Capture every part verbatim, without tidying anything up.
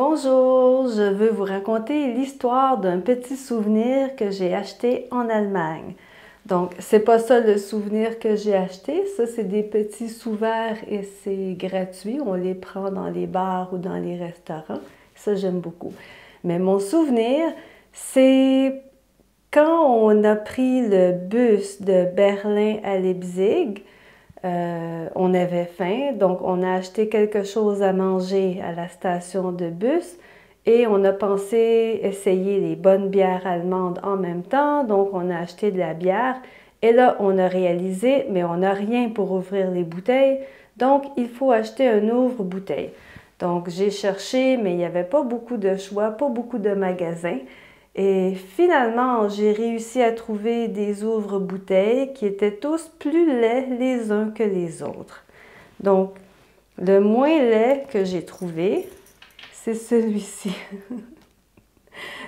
Bonjour, je veux vous raconter l'histoire d'un petit souvenir que j'ai acheté en Allemagne. Donc, c'est pas ça le souvenir que j'ai acheté, ça c'est des petits sous-verres et c'est gratuit, on les prend dans les bars ou dans les restaurants, ça j'aime beaucoup. Mais mon souvenir, c'est quand on a pris le bus de Berlin à Leipzig. Euh, on avait faim, donc on a acheté quelque chose à manger à la station de bus et on a pensé essayer les bonnes bières allemandes en même temps, donc on a acheté de la bière et là on a réalisé, mais on n'a rien pour ouvrir les bouteilles, donc il faut acheter un ouvre-bouteille. Donc j'ai cherché, mais il n'y avait pas beaucoup de choix, pas beaucoup de magasins. Et finalement, j'ai réussi à trouver des ouvre-bouteilles qui étaient tous plus laids les uns que les autres. Donc, le moins laid que j'ai trouvé, c'est celui-ci.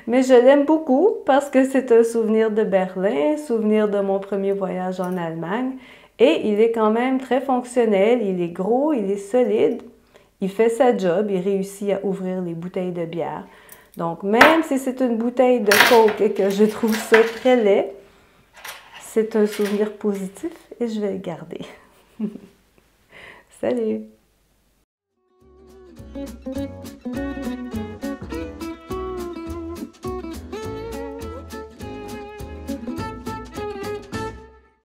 Mais je l'aime beaucoup parce que c'est un souvenir de Berlin, souvenir de mon premier voyage en Allemagne. Et il est quand même très fonctionnel, il est gros, il est solide, il fait sa job, il réussit à ouvrir les bouteilles de bière. Donc, même si c'est une bouteille de Coke et que je trouve ça très laid, c'est un souvenir positif et je vais le garder. Salut!